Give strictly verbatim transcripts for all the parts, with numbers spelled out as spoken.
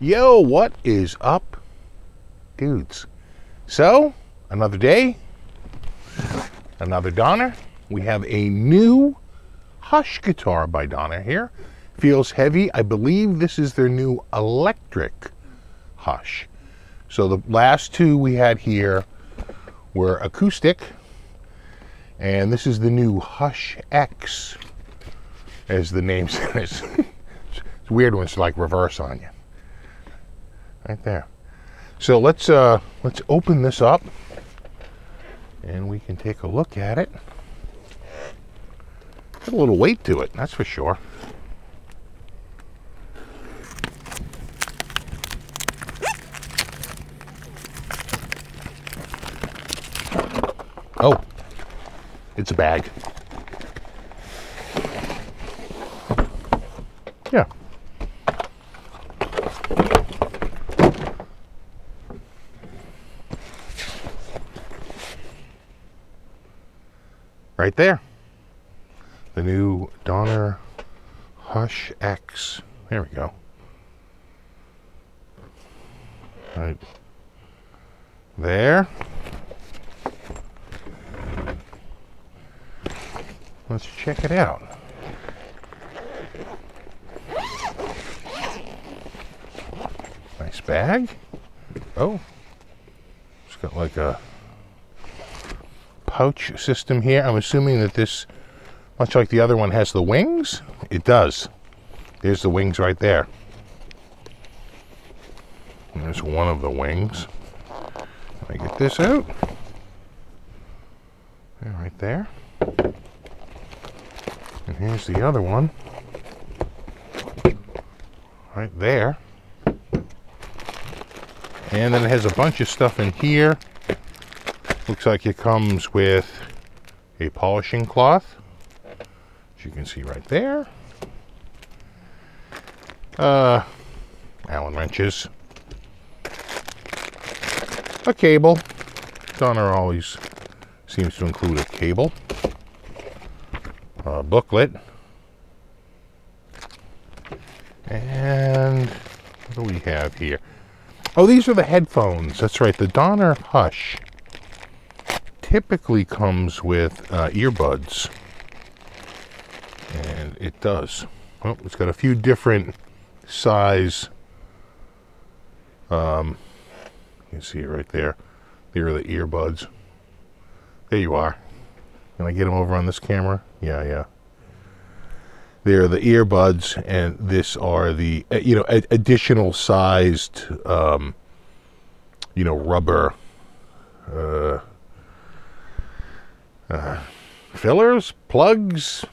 Yo, what is up, dudes? So, another day, another Donner. We have a new Hush guitar by Donner here. Feels heavy. I believe this is their new electric Hush. So the last two we had here were acoustic, and this is the new Hush X, as the name says. It's weird when it's like reverse on you. Right there. So let's uh, let's open this up, and we can take a look at it. Got a little weight to it, that's for sure. Oh, it's a bag. Yeah. Right there. The new Donner Hush X. There we go. Right there. Let's check it out. Nice bag. Oh, it's got like a pouch system here. I'm assuming that this, much like the other one, has the wings. It does. There's the wings right there. And there's one of the wings. Let me get this out. Right there. And here's the other one, right there. And then it has a bunch of stuff in here. Looks like it comes with a polishing cloth, as you can see right there. Uh, Allen wrenches. A cable. Donner always seems to include a cable. A booklet, and what do we have here? Oh, these are the headphones. That's right, the Donner Hush typically comes with uh, earbuds, and it does. Oh, it's got a few different size. Um, you can see it right there. There are the earbuds. There you are. Can I get them over on this camera? Yeah, yeah. There are the earbuds, and this are the, you know, additional sized, um, you know, rubber uh, uh, fillers, plugs,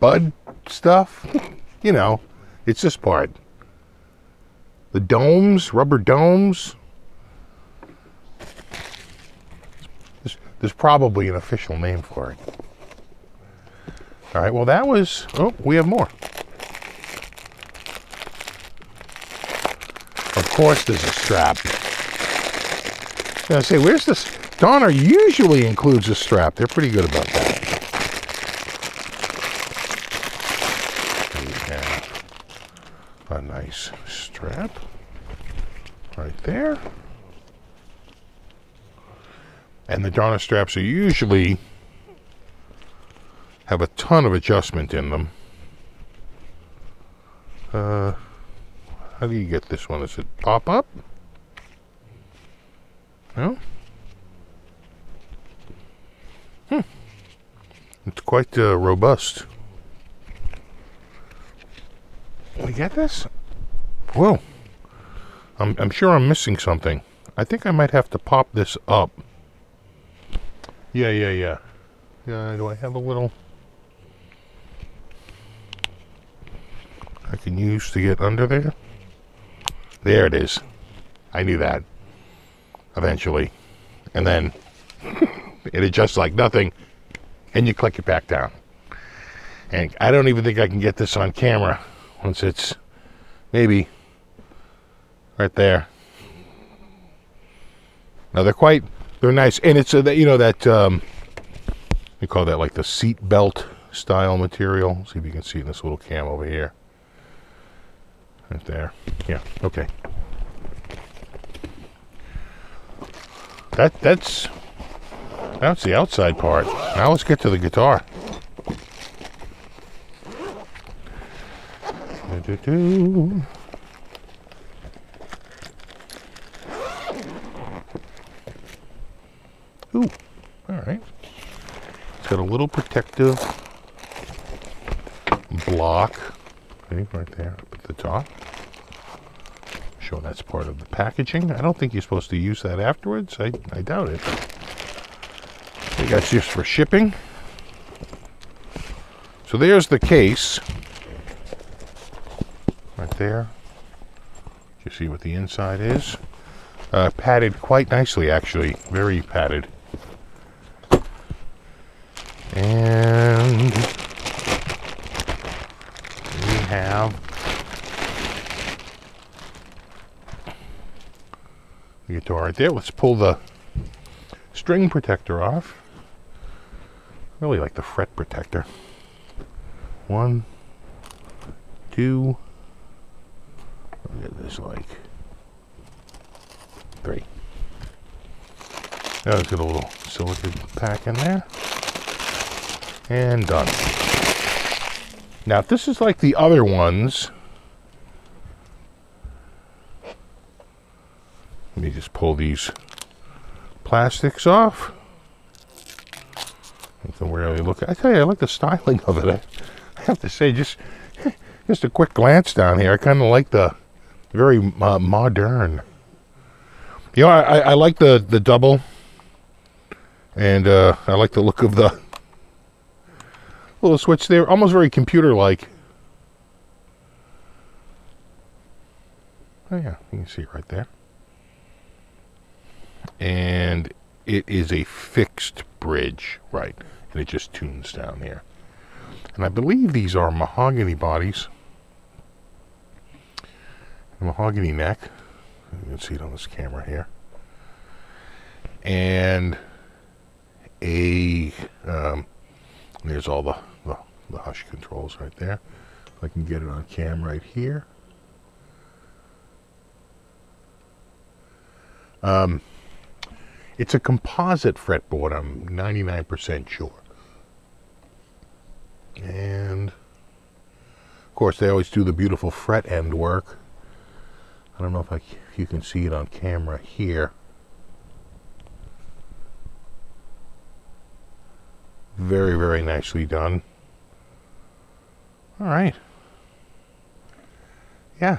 bud stuff. You know, it's this part. The domes, rubber domes. There's probably an official name for it. All right, well that was, oh, we have more. Of course there's a strap. I say, where's this? Donner usually includes a strap. They're pretty good about that. We have a nice strap right there. And the Donner straps are usually have a ton of adjustment in them. Uh, how do you get this one? Does it pop up? No? Hmm. It's quite uh, robust. We get this? Whoa. I'm, I'm sure I'm missing something. I think I might have to pop this up. Yeah, yeah, yeah. Uh, do I have a little I can use to get under there? There it is. I knew that. Eventually. And then it adjusts like nothing, and you click it back down. And I don't even think I can get this on camera once it's maybe right there. Now they're quite... They're nice, and it's a, you know, that um, we call that like the seat belt style material. See if you can see in this little cam over here. Right there. Yeah, okay. That that's that's the outside part. Now let's get to the guitar. Do-do-do. Ooh, all right. It's got a little protective block, okay, right there up at the top. Show that's part of the packaging. I don't think you're supposed to use that afterwards. I, I doubt it. I think that's just for shipping. So there's the case. Right there. You see what the inside is. Uh, padded quite nicely, actually. Very padded. And we have the guitar right there. Let's pull the string protector off. I really like the fret protector. One, two, look at this, like three. Now let's get a little silicone pack in there. And done. Now, if this is like the other ones, let me just pull these plastics off. You can really look. I tell you, I like the styling of it. I, I have to say, just just a quick glance down here, I kind of like the very uh, modern. You know, I, I like the the double, and uh, I like the look of the little switch there, almost very computer-like. Oh yeah, you can see it right there. And it is a fixed bridge, right? And it just tunes down here. And I believe these are mahogany bodies, the mahogany neck. You can see it on this camera here, and a um, there's all the, the the hush controls right there. If I can get it on cam right here. Um, it's a composite fretboard. I'm ninety-nine percent sure. And of course, they always do the beautiful fret end work. I don't know if, I, if you can see it on camera here. Very, very nicely done. All right. Yeah,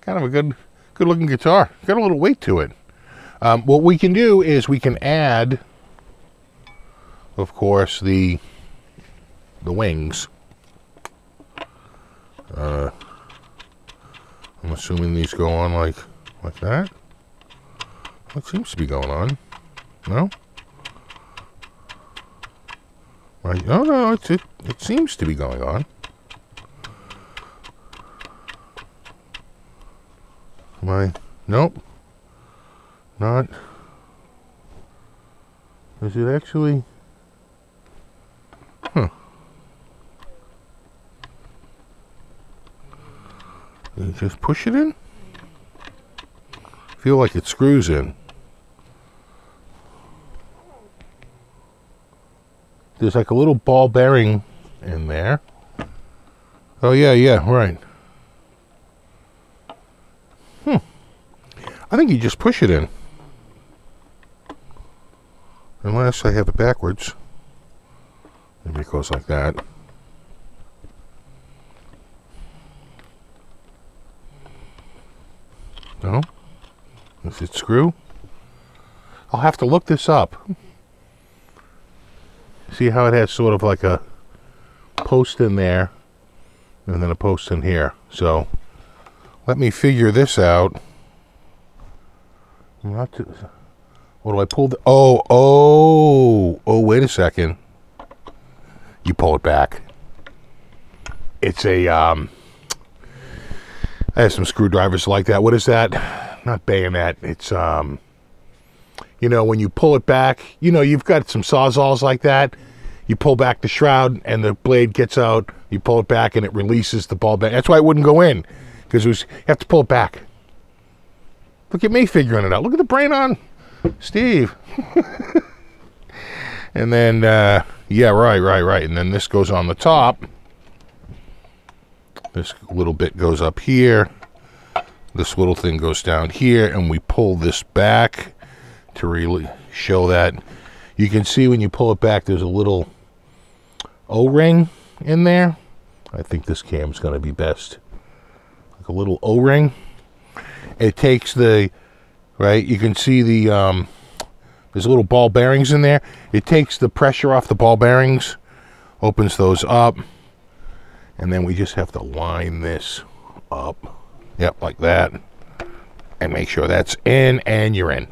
kind of a good, good-looking guitar. Got a little weight to it. Um, what we can do is we can add, of course, the the wings. Uh, I'm assuming these go on like like that. What seems to be going on? No. Right? No, no, it's, it it seems to be going on. Am I? Nope. Not. Is it actually? Huh. You just push it in? Feel like it screws in. There's like a little ball bearing in there. Oh yeah, yeah, right. Hmm. I think you just push it in. Unless I have it backwards. Maybe it goes like that. No? Does it screw? I'll have to look this up. See how it has sort of like a post in there and then a post in here. So let me figure this out. Not to, what do I pull? The, oh, oh, oh, wait a second. You pull it back. It's a, um, I have some screwdrivers like that. What is that? Not bayonet. It's, um, you know, when you pull it back, you know, you've got some sawzalls like that. You pull back the shroud and the blade gets out. You pull it back and it releases the ball bearing. That's why it wouldn't go in. because it was, you have to pull it back. Look at me figuring it out. Look at the brain on Steve. And then, uh, yeah, right, right, right. And then this goes on the top. This little bit goes up here. This little thing goes down here, and we pull this back to really show that. You can see when you pull it back, there's a little O-ring in there. I think this cam's going to be best. Like a little O-ring. It takes the, right, you can see the, um, there's little ball bearings in there. It takes the pressure off the ball bearings, opens those up, and then we just have to line this up. Yep, like that. And make sure that's in, and you're in.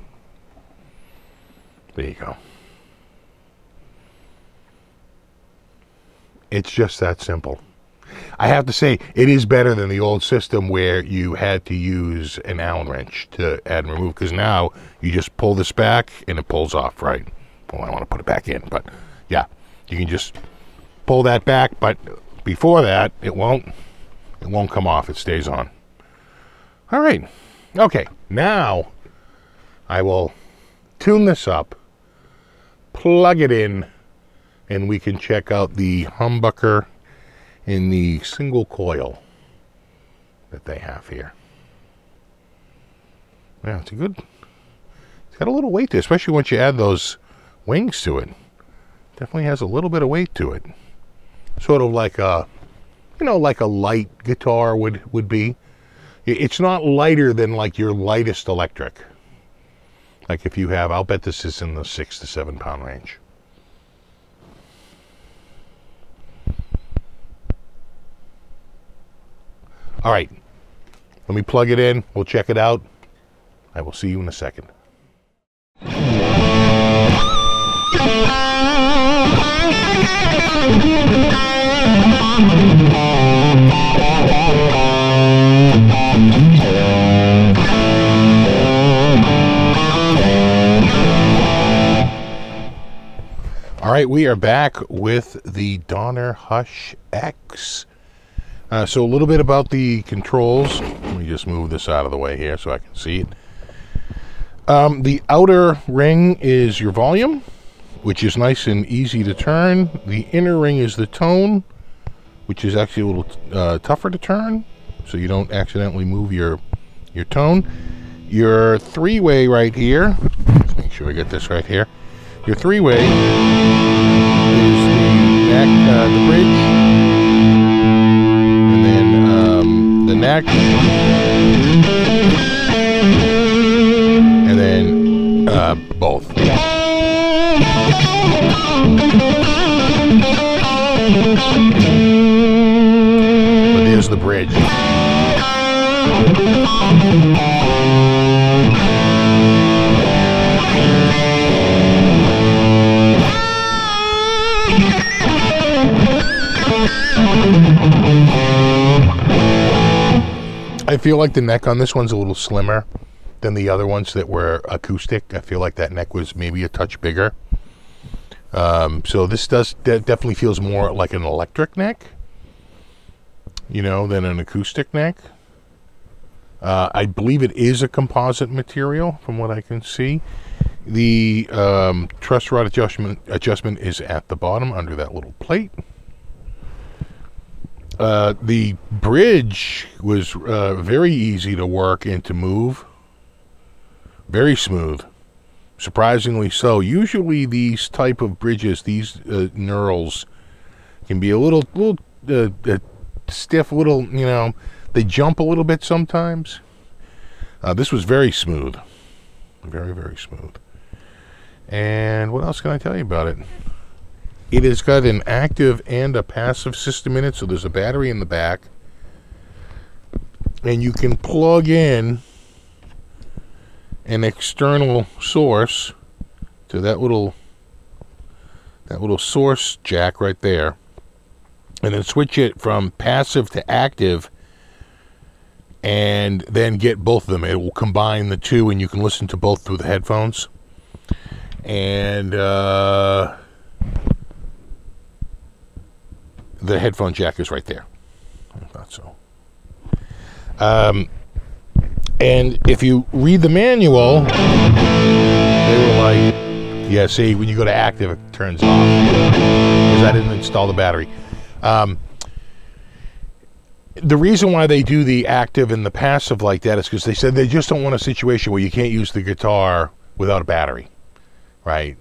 There you go. It's just that simple. I have to say, it is better than the old system where you had to use an Allen wrench to add and remove, because now you just pull this back and it pulls off, right? Well, I don't want to put it back in, but yeah, you can just pull that back, but before that, it won't, it won't come off. It stays on. All right. Okay. Now I will tune this up, plug it in, and we can check out the humbucker in the single coil that they have here. Yeah, it's a good, it's got a little weight to it, especially once you add those wings to it. Definitely has a little bit of weight to it. Sort of like a, you know, like a light guitar would, would be. It's not lighter than like your lightest electric. Like if you have, I'll bet this is in the six to seven pound range. All right, let me plug it in. We'll check it out. I will see you in a second. All right, we are back with the Donner Hush X. Uh, so a little bit about the controls. Let me just move this out of the way here so I can see it. Um, the outer ring is your volume, which is nice and easy to turn. The inner ring is the tone, which is actually a little uh, tougher to turn, so you don't accidentally move your, your tone. Your three-way right here, let's make sure I get this right here. Your three-way is the, neck, uh, the bridge, the neck, and then uh, both. But there's the bridge. I feel like the neck on this one's a little slimmer than the other ones that were acoustic. I feel like that neck was maybe a touch bigger. Um, so this does de definitely feels more like an electric neck, you know, than an acoustic neck. Uh, I believe it is a composite material from what I can see. The um, truss rod adjustment, adjustment is at the bottom under that little plate. Uh, the bridge was uh, very easy to work and to move. Very smooth. Surprisingly so. Usually these type of bridges, these uh, knurls, can be a little, little uh, uh, stiff, little, you know, they jump a little bit sometimes. Uh, this was very smooth. Very, very smooth. And what else can I tell you about it? It has got an active and a passive system in it, so there's a battery in the back. And you can plug in an external source to that little that little source jack right there. And then switch it from passive to active and then get both of them. It will combine the two and you can listen to both through the headphones. And uh the headphone jack is right there. I thought so. Um, and if you read the manual, they were like, yeah, see, when you go to active, it turns off. Because I didn't install the battery. Um, the reason why they do the active and the passive like that is because they said they just don't want a situation where you can't use the guitar without a battery, right?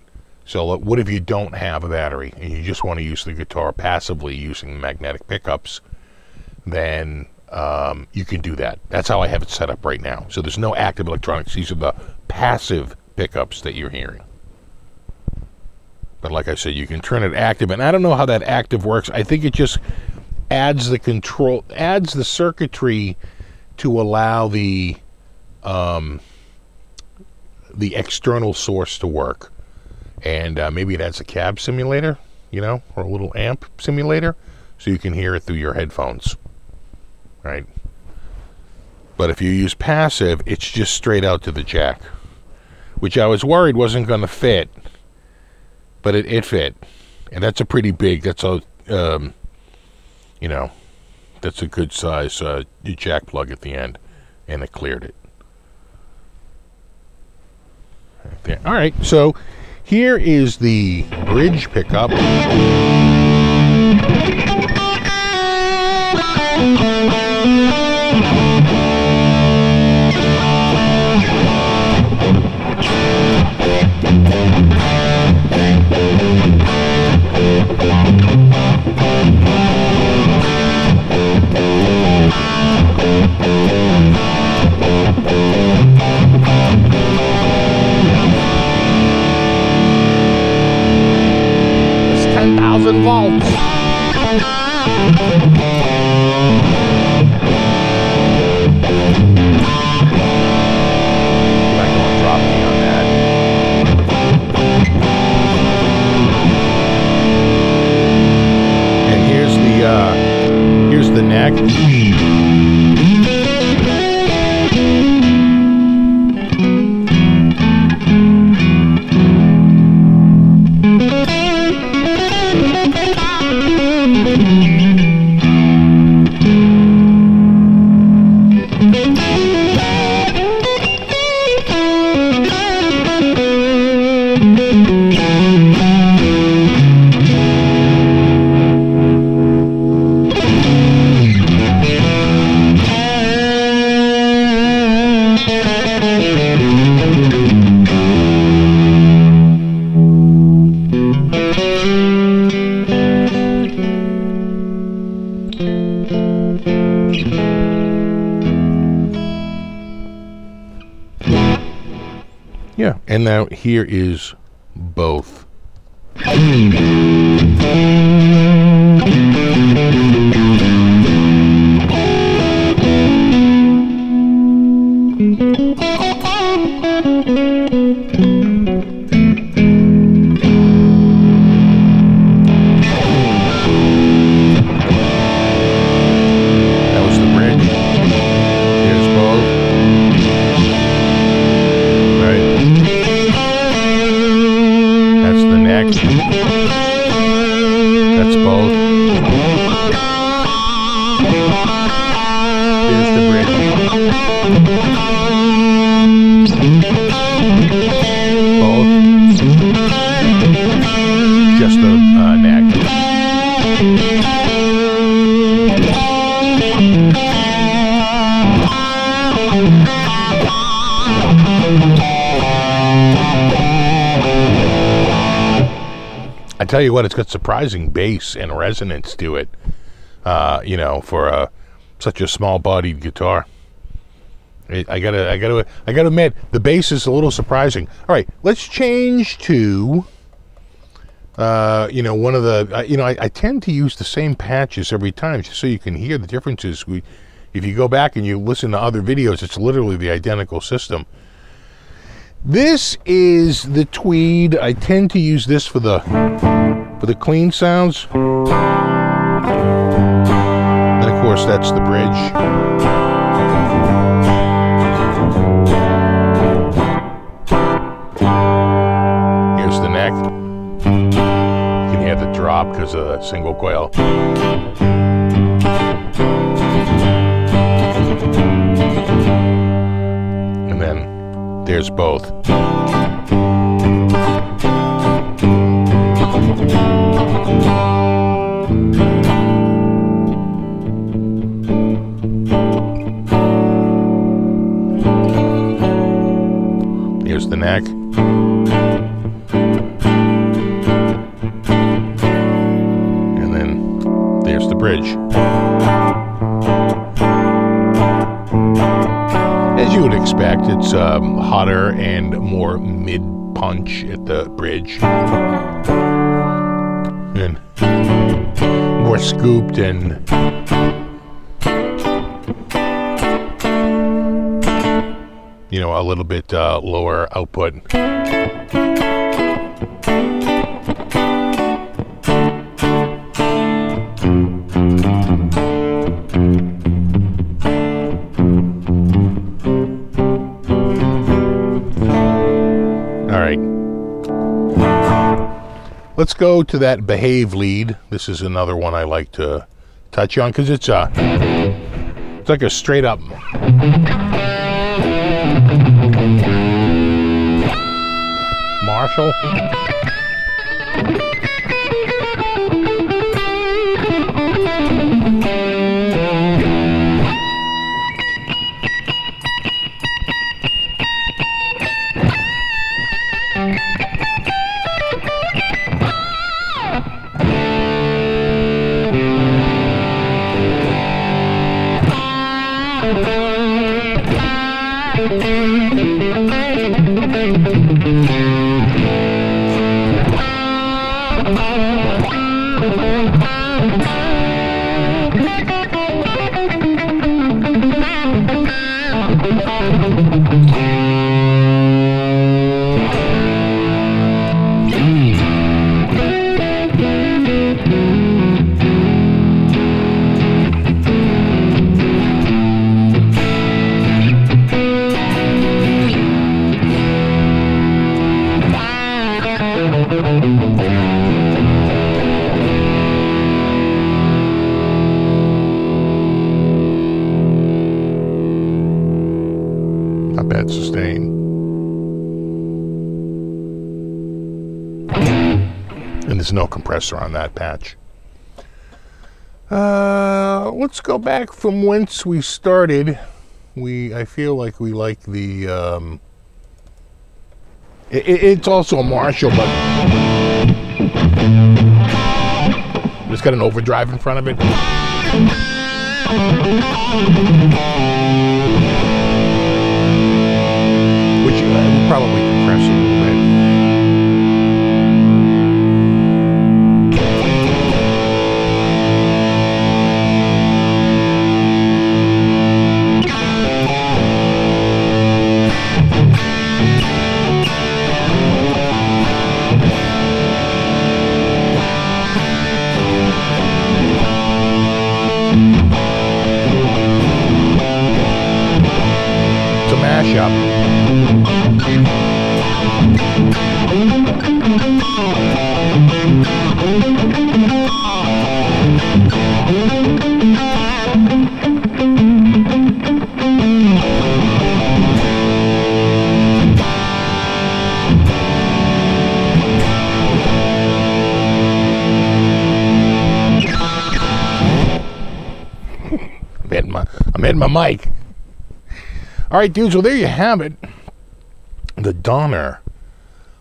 So what if you don't have a battery and you just want to use the guitar passively using magnetic pickups? Then um, you can do that. That's how I have it set up right now. So there's no active electronics. These are the passive pickups that you're hearing. But like I said, you can turn it active. And I don't know how that active works. I think it just adds the control, adds the circuitry to allow the, um, the external source to work. And uh, maybe it adds a cab simulator, you know, or a little amp simulator, so you can hear it through your headphones, right? But if you use passive, it's just straight out to the jack, which I was worried wasn't going to fit, but it, it fit. And that's a pretty big, that's a, um, you know, that's a good size uh, jack plug at the end, and it cleared it. Right there. All right, so here is the bridge pickup. ten thousand volts. I don't drop me on that. And here's the uh, here's the neck. Yeah, and now here is both. I tell you what, it's got surprising bass and resonance to it, uh, you know, for a, such a small-bodied guitar. It, I gotta, I gotta, I gotta admit, the bass is a little surprising. All right, let's change to, uh, you know, one of the, uh, you know, I, I tend to use the same patches every time, just so you can hear the differences. We, if you go back and you listen to other videos, it's literally the identical system. This is the tweed. I tend to use this for the for the clean sounds. And of course, that's the bridge. Here's the neck. You can hear the drop because of the single coil. then there's both. Here's the neck. And then there's the bridge. As you would expect, it's um, hotter and more mid-punch at the bridge. And more scooped and... you know, a little bit uh, lower output. Let's go to that Behave lead. This is another one I like to touch on because it's a, it's like a straight up. Marshall. No compressor on that patch. Uh, let's go back from whence we started. We, I feel like we like the. Um, it, it's also a Marshall, but it's got an overdrive in front of it. Which uh, probably compress it. My mic. All right, dudes, well, there you have it. The Donner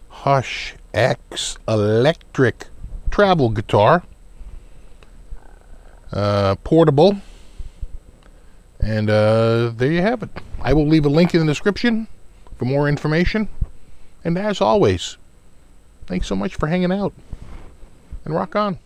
Hush X electric travel guitar. Uh, portable. And uh, there you have it. I will leave a link in the description for more information. And as always, thanks so much for hanging out. And rock on.